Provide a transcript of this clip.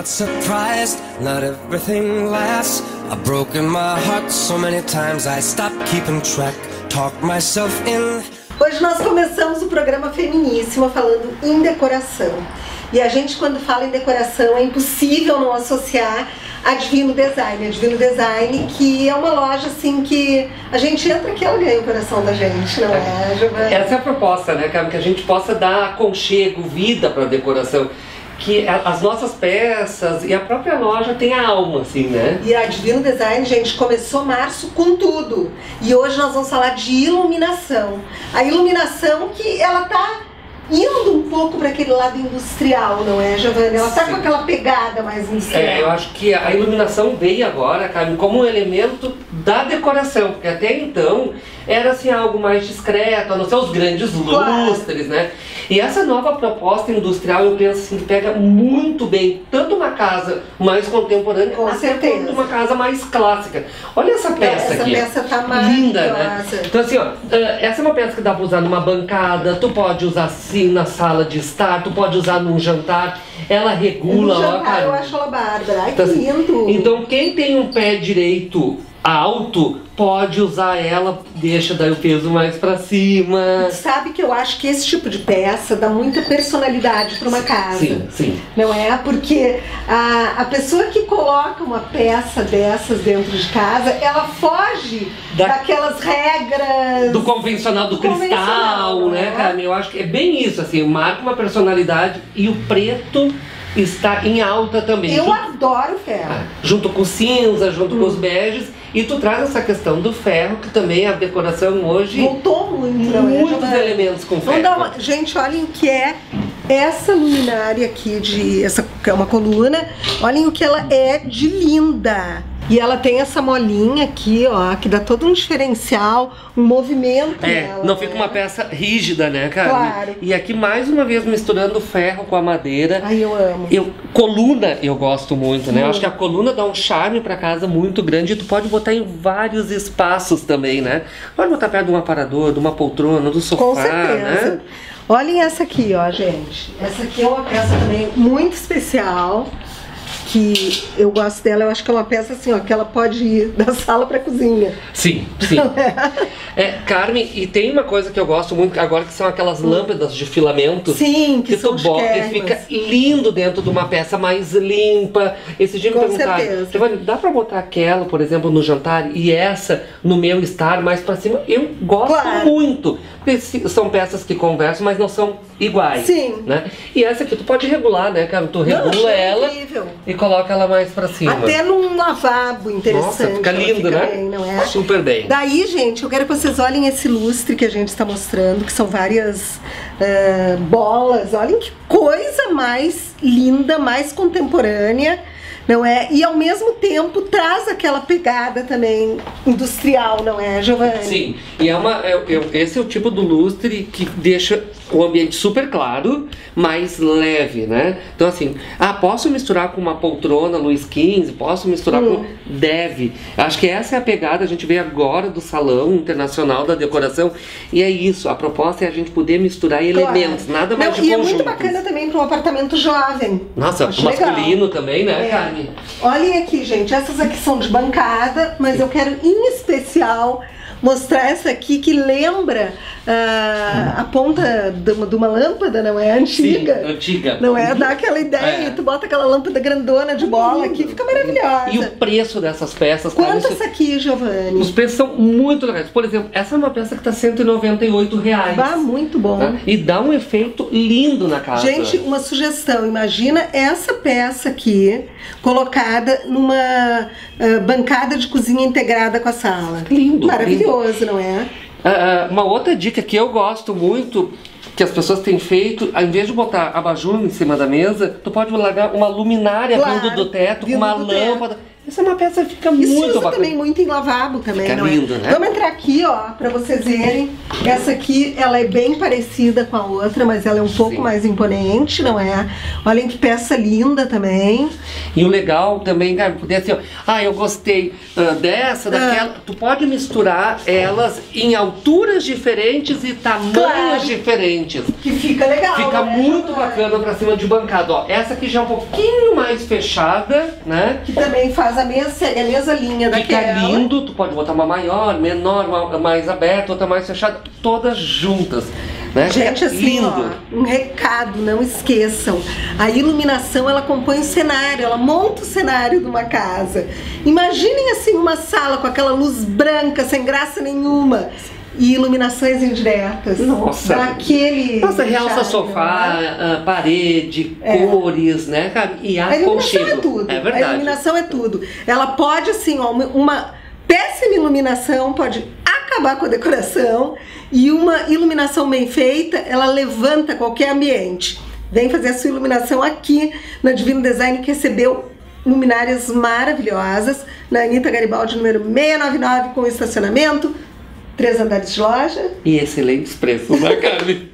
not surprised, not everything lasts. I've broken my heart so many times I stopped keeping track, talked myself in. Hoje nós começamos o programa Feminíssima falando em decoração. E a gente, quando fala em decoração, é impossível não associar a Divino Design. A Divino Design, que é uma loja assim que a gente entra aqui e ela ganha o coração da gente, não é, Giovana? Essa é a proposta, né, cara? Que a gente possa dar aconchego, vida para a decoração. Que as nossas peças e a própria loja tem a alma, assim, né? E a Divino Design, gente, começou março com tudo. E hoje nós vamos falar de iluminação. A iluminação que ela tá indo um pouco para aquele lado industrial, não é, Giovana? Ela tá com aquela pegada mais industrial. É, eu acho que a iluminação veio agora, Carmen, como um elemento da decoração. Porque até então era, assim, algo mais discreto, a não ser os grandes lustres, né? E essa nova proposta industrial, eu penso assim, que pega muito bem, tanto uma casa mais contemporânea, quanto uma casa mais clássica. Olha essa peça aqui. Essa peça tá linda, né? Então assim, ó, essa é uma peça que dá pra usar numa bancada, tu pode usar assim na sala de estar, tu pode usar num jantar, ela regula. No jantar, ó, cara, eu acho ela bárbara, ai, então, que lindo! Então quem tem um pé direito alto, pode usar ela, deixa daí o peso mais pra cima. Sabe que eu acho que esse tipo de peça dá muita personalidade pra uma casa. Sim, sim. Não é? Porque a pessoa que coloca uma peça dessas dentro de casa, ela foge daquelas regras do convencional, do cristal, né, Carmen? Eu acho que é bem isso, assim, marca uma personalidade e o preto está em alta também. Eu adoro ferro. Junto com cinza, junto com os beges. E tu traz essa questão do ferro, que também a decoração hoje voltou muito, muitos elementos com ferro. Gente, olhem o que é essa luminária aqui, que é uma coluna. Olhem o que ela é de linda. E ela tem essa molinha aqui, ó, que dá todo um diferencial, um movimento nela, não fica uma peça rígida, né, cara? Claro. E aqui, mais uma vez, misturando ferro com a madeira. Ai, eu amo. Coluna, eu gosto muito, né? Eu acho que a coluna dá um charme pra casa muito grande. E tu pode botar em vários espaços também, né? Pode botar perto de um aparador, de uma poltrona, do sofá, com certeza, né? Olhem essa aqui, ó, gente. Essa aqui é uma peça também muito especial, que eu gosto dela. Eu acho que é uma peça assim, ó, que ela pode ir da sala pra cozinha. Sim, sim. Carmen, e tem uma coisa que eu gosto muito agora, que são aquelas lâmpadas de filamento. Sim, que são e fica lindo dentro de uma peça mais limpa. Esse dia me perguntaram, Giovanni, dá pra botar aquela, por exemplo, no jantar e essa no meu estar mais pra cima? Eu gosto muito, porque são peças que conversam, mas não são iguais. Sim. Né? E essa aqui tu pode regular, né, Carmen? Tu regula ela. Incrível. E coloca ela mais pra cima. Até num lavabo interessante. Nossa, fica lindo, né? Bem, não é? Super bem. Daí, gente, eu quero que vocês olhem esse lustre que a gente está mostrando, que são várias bolas. Olhem que coisa mais linda, mais contemporânea, não é? E ao mesmo tempo traz aquela pegada também industrial, não é, Giovanni? Sim, e é esse é o tipo do lustre que deixa o ambiente super claro, mas leve, né? Então assim, posso misturar com uma poltrona Luiz XV, posso misturar com... Deve. Acho que essa é a pegada, a gente vê agora do Salão Internacional da Decoração, e é isso, a proposta é a gente poder misturar elementos, nada mais de conjuntos. E é muito bacana também para um apartamento jovem. Nossa, acho masculino também, né, Carmen? Olhem aqui, gente, essas aqui são de bancada, mas eu quero em especial mostrar essa aqui, que lembra a ponta de uma lâmpada, não é? Antiga. Sim, antiga. Não é? Dá aquela ideia, tu bota aquela lâmpada grandona de bola aqui, fica maravilhosa. E o preço dessas peças... Quanto essa aqui, Giovanni? Os preços são muito legais. Por exemplo, essa é uma peça que tá R$198. Vá, muito bom. Né? E dá um efeito lindo na casa. Gente, uma sugestão. Imagina essa peça aqui, colocada numa bancada de cozinha integrada com a sala. Lindo. Maravilhoso. Não é? Uma outra dica que eu gosto muito, que as pessoas têm feito, ao invés de botar abajur em cima da mesa, tu pode largar uma luminária vindo do teto, uma lâmpada. Essa é uma peça que fica muito bacana. Isso usa também muito em lavabo também, fica lindo, né? Vamos entrar aqui, ó, pra vocês verem. Essa aqui, ela é bem parecida com a outra, mas ela é um pouco mais imponente, não é? Olhem que peça linda também. E o legal também, cara, poder assim, ó, ah, eu gostei dessa, daquela. Tu pode misturar elas em alturas diferentes e tamanhos diferentes. Que fica legal, fica muito bacana pra cima de bancada, ó. Essa aqui já é um pouquinho mais fechada, né? Que também faz a mesma linha daquela. Fica lindo, tu pode botar uma maior, menor, uma mais aberta, outra mais fechada, todas juntas, né? Gente, assim, lindo. Ó, um recado, não esqueçam, a iluminação, ela compõe o cenário, ela monta o cenário de uma casa. Imaginem assim uma sala com aquela luz branca, sem graça nenhuma. E iluminações indiretas. Nossa, daquele realça sofá, né? Parede, cores, né, cara? E a iluminação é tudo. É verdade. A iluminação é tudo. Ela pode, assim, ó, uma péssima iluminação pode acabar com a decoração, e uma iluminação bem feita, ela levanta qualquer ambiente. Vem fazer a sua iluminação aqui na Divino Design, que recebeu luminárias maravilhosas na Anitta Garibaldi, número 699, com estacionamento, 3 andares de loja. E excelentes preços, né, Carmen?